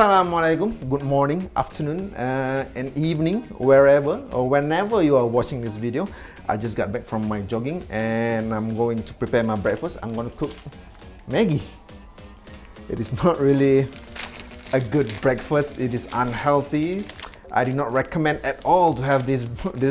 Assalamualaikum. Good morning, afternoon, and evening, wherever or whenever you are watching this video. I just got back from my jogging and I'm going to prepare my breakfast. I'm going to cook Maggi. It is not really a good breakfast. It is unhealthy. I do not recommend at all to have this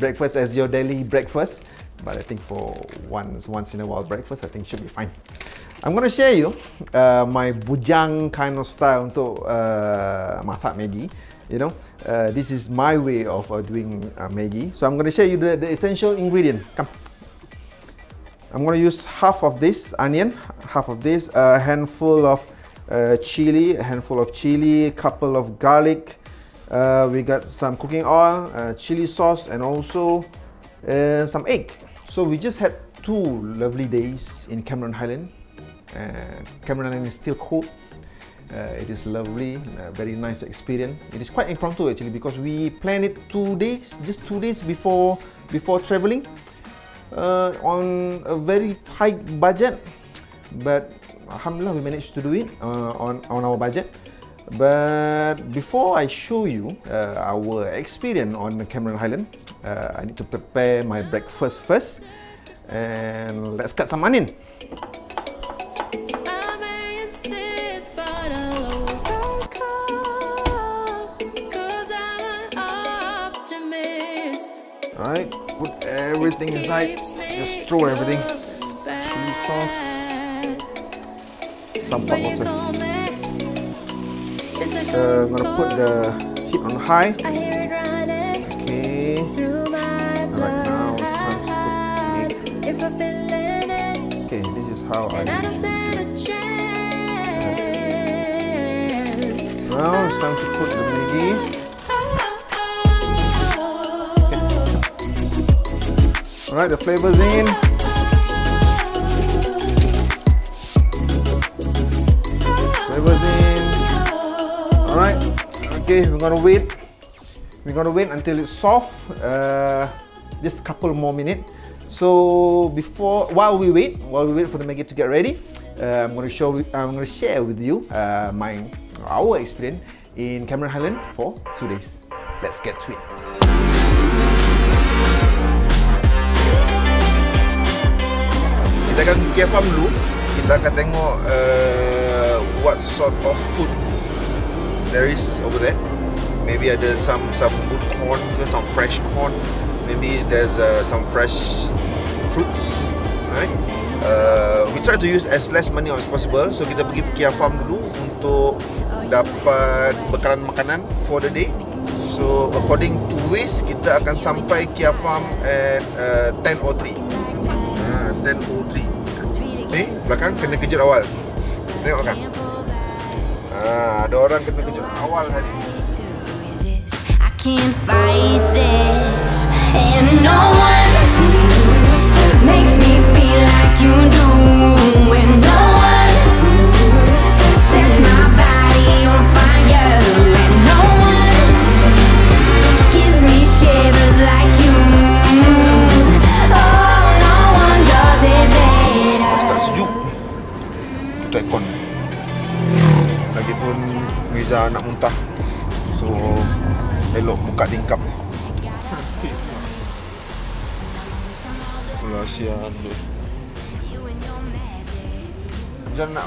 breakfast as your daily breakfast. But I think for once in a while breakfast, I think should be fine. I'm going to share you my bujang kind of style untuk masak Maggi. You know, this is my way of doing Maggi. So I'm going to share you the essential ingredient. Come. I'm going to use half of this onion, half of this, a handful of chili, a couple of garlic. We got some cooking oil, chili sauce, and also some egg. So we just had two lovely days in Cameron Highland. Cameron Highland is still cold. It is lovely, very nice experience. It is quite impromptu actually because we planned it 2 days, just 2 days before traveling, on a very tight budget. But alhamdulillah, we managed to do it on our budget. But before I show you our experience on the Cameron Highland, I need to prepare my breakfast first, and let's cut some onion. Alright, put everything inside. Just throw everything. Chili sauce, some hot water. I'm gonna put the heat on high. Okay. Alright, now it's time to cook the egg. Okay, this is how I do it. Now it's time to put the Maggi. Okay. Alright, the flavors in. Okay, we're gonna wait until it's soft, just a couple more minutes. So while we wait for the Maggi to get ready, I'm gonna share with you our experience in Cameron Highland for 2 days. Let's get to it. Kita akan ke Kea Farm dulu. Kita akan tengok what sort of food there is over there. Maybe there's some good corn, some fresh corn. Maybe there's some fresh fruits, right? We try to use as less money as possible. So kita pergi Kea Farm dulu untuk dapat bekalan makanan for the day. So according to ways, kita akan sampai Kea Farm at 10:03. 10:03. Ni belakang kena kejut awal. Tengok kan? Ada orang kena kejut awal hari ini. I can't fight this, and no one makes me feel like you do, and no one sets my body on fire, and no one gives me shivers like you. Oh, no one does it better. Tak sejuk. Itu aircon. Lagipun Riza nak muntah. So elok buka tingkap ni. Pula siap dulu. Jangan nak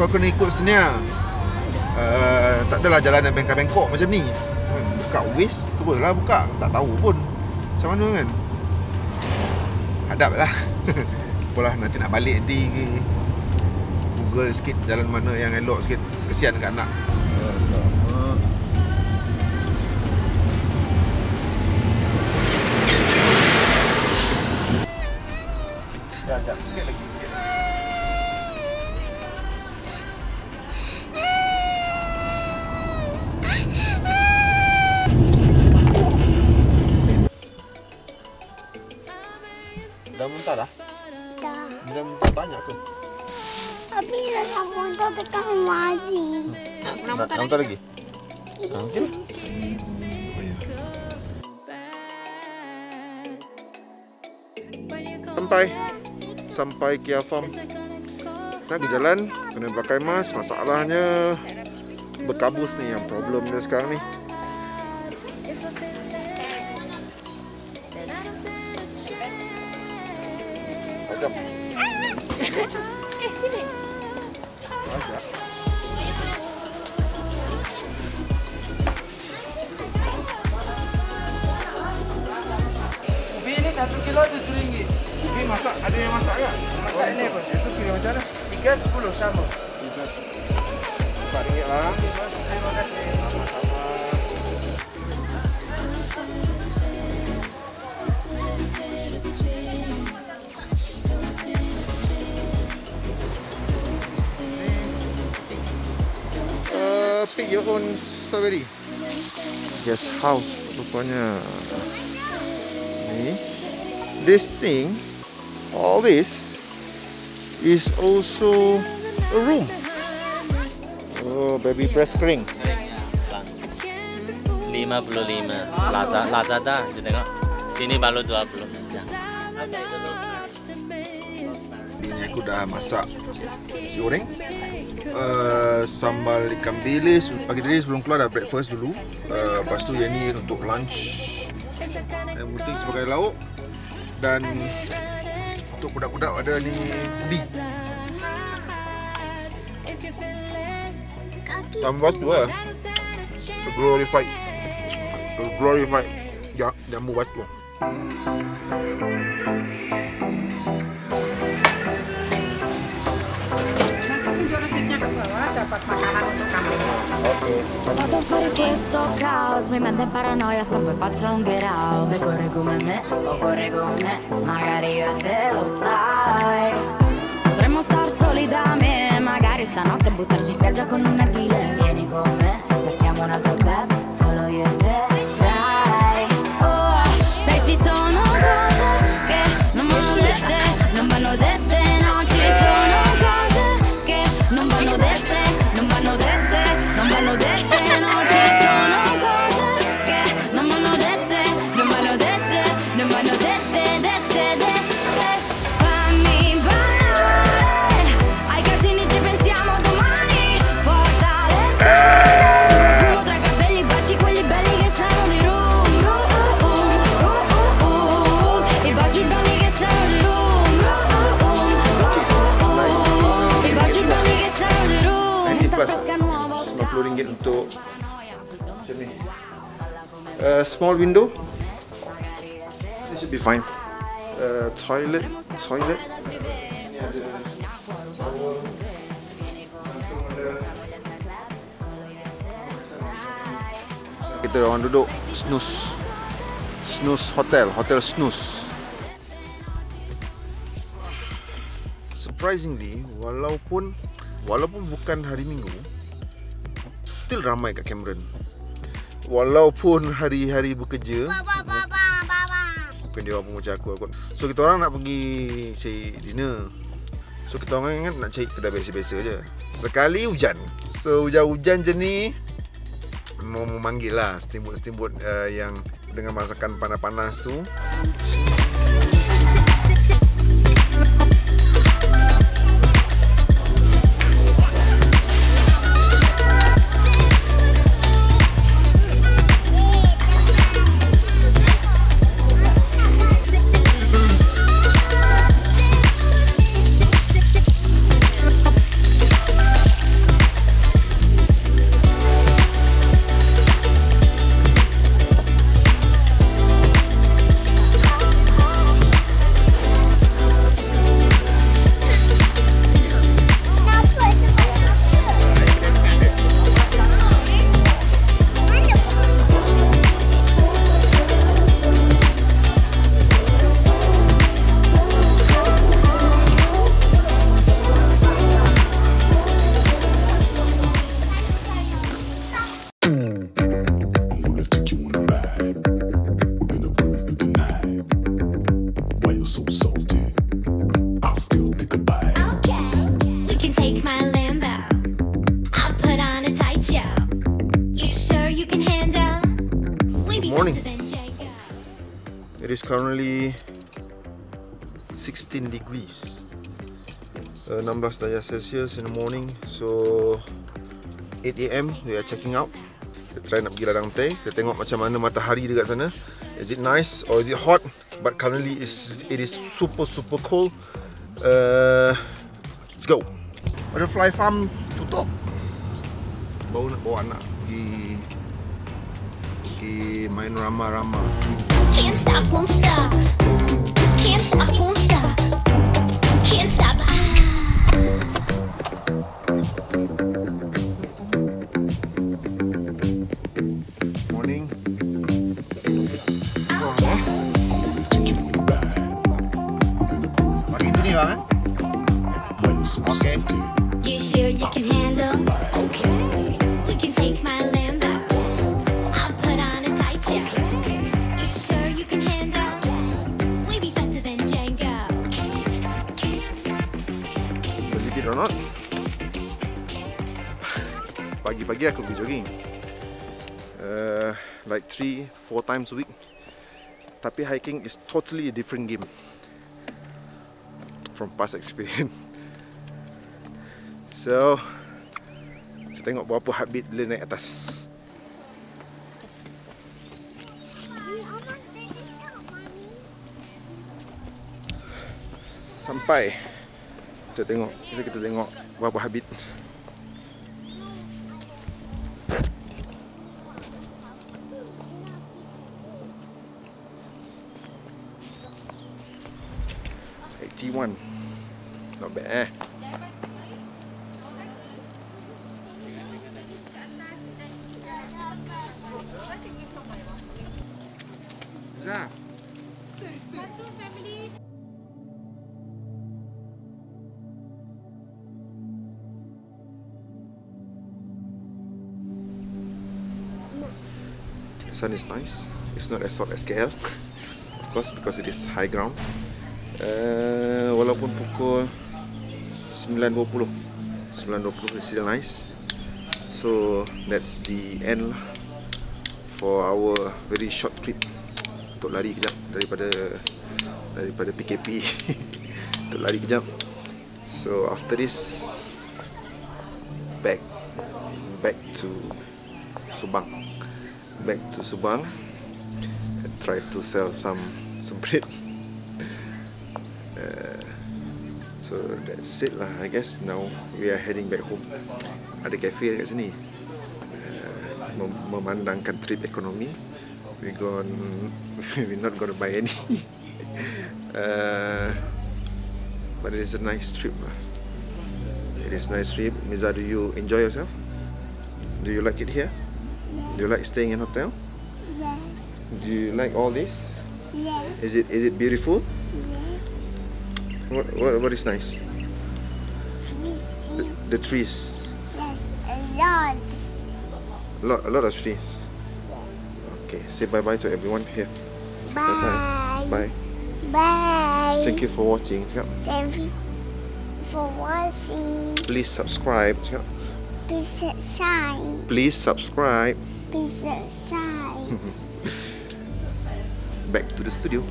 kau kena ikut sini lah. Tak adalah jalan yang bengkok-bengkok macam ni. Buka waste, teruslah buka. Tak tahu pun macam mana kan? Hadap lah. Apalah, nanti nak balik nanti. Google sikit jalan mana yang elok sikit. Kesian kat anak. Sekejap, sikit lagi. dah dah? Dah. Bila minta banyak tu? Tapi dah nak minta dekat rumah Aziz. Nak minta lagi? Nak minta lagi? Sampai Kea Farm. Nak ke jalan, kena pakai mask. Masalahnya berkabus ni yang problem dia sekarang ni. Jom. Sini. Ubi ni 1 kilo RM7. Ubi masak, ada yang masak tak? Masak ni bos. Itu kira macam mana? 3.10 sama. 3.10 lah. Terima kasih. Sama-sama. Pick your own strawberry. Yes, house rupanya. Ni. This thing, all this is also a room. Oh, baby breath kering. 55 Lazada, you tengok. Sini baru 20. Ini aku dah masak nasi goreng. Sambal ikan bilis. Pagi tadi sebelum keluar dah breakfast dulu. Lepas tu yang ni untuk lunch. Yang penting sebagai lauk. Dan untuk budak-budak ada ni ubi. Tambah tu lah Glorified jamu batu. Vado fuori che sto caos, mi manda in paranoia, sto poi faccio un get out. Se corri come me, o corri con me, magari io e te lo sai. Potremmo star soli da me, magari stanotte buttarci in spiaggia con un narghile. Vieni con me, cerchiamo un altro club, solo io e te. RM90 untuk macam ni, small window. This should be fine. Toilet. Sini ada towel. Langsung ada. Kita orang duduk snooze hotel snooze. Surprisingly, walaupun bukan hari Minggu, still ramai kat Cameron. Walaupun hari-hari bekerja. Bukan dia orang macam aku. So kita orang nak pergi cari dinner. So kita orang ingat nak cari kedai biasa-biasa je. Sekali hujan. So hujan-hujan je ni mau memanggil lah steamboat yang dengan masakan panas-panas tu. morning. It is currently 16 degrees, 16 derajat Celsius in the morning. So 8 AM we are checking out. Kita try nak pergi Ladang Petai. Kita tengok macam mana matahari dekat sana. Is it nice or is it hot? But currently it is super cold. Let's go. Butterfly Farm tutup. Baru nak bawa anak pergi main rama-rama. Can't stop, won't stop. Can't stop, won't stop. Can't stop. Morning. Pagi sini bang eh? Okay. You sure you can handle? Okay. Pagi-pagi aku pergi jogging like 3-4 times a week. Tapi hiking is totally a different game from past experience. So kita tengok berapa heartbeat bila naik atas. Sampai kita tengok berapa heartbeat. One, not bad eh? Nah. The sun is nice. It's not as hot as KL, of course, because it is high ground. Walaupun pukul 9.20 is still nice. So that's the end for our very short trip. Untuk lari kejap daripada PKP. Untuk lari kejap. So after this, back to Subang. And try to sell some bread. So that's it lah, I guess. Now we are heading back home. Ada cafe dekat sini, memandangkan trip ekonomi, we're not gonna buy any. But it is a nice trip lah. Miza, do you enjoy yourself? Do you like it here? Yes. Do you like staying in hotel? Yes. Do you like all this? Yes. Is it beautiful? What is nice? The trees. Yes, a lot of trees. Okay, say bye bye to everyone here. Bye. Bye. Bye. Thank you for watching. Thank you for watching. Please subscribe. Please subscribe. Please subscribe. Please subscribe. Back to the studio.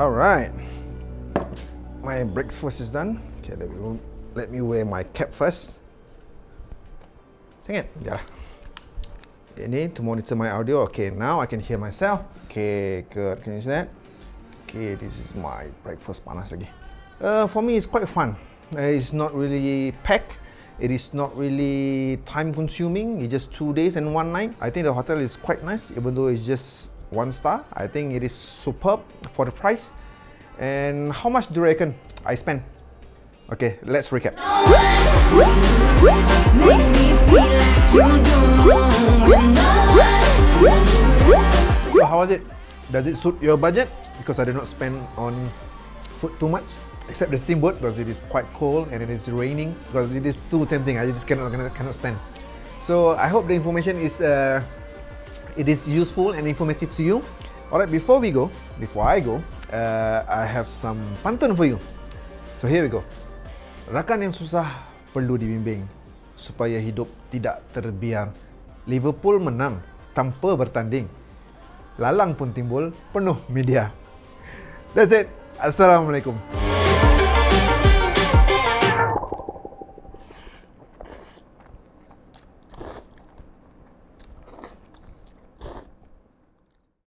All right. My breakfast is done. Okay, let me wear my cap first. Sangat, dah. Ini to monitor my audio. Okay, now I can hear myself. Okay, good. Can you see that? Okay, this is my breakfast. Panas lagi. For me, it's quite fun. It's not really packed. It is not really time-consuming. It's just 2 days and 1 night. I think the hotel is quite nice, even though it's just 1 star. I think it is superb for the price. And how much do you reckon I spent? Okay, let's recap. So how was it? Does it suit your budget? Because I did not spend on food too much, except the steamboat, because it is quite cold and it is raining, because it is too tempting. I just cannot stand. So I hope the information is it is useful and informative to you. Alright, before I go, I have some pantun for you. So here we go. Rakan yang susah perlu dibimbing supaya hidup tidak terbiar. Liverpool menang tanpa bertanding. Lalang pun timbul penuh media. That's it. Assalamualaikum.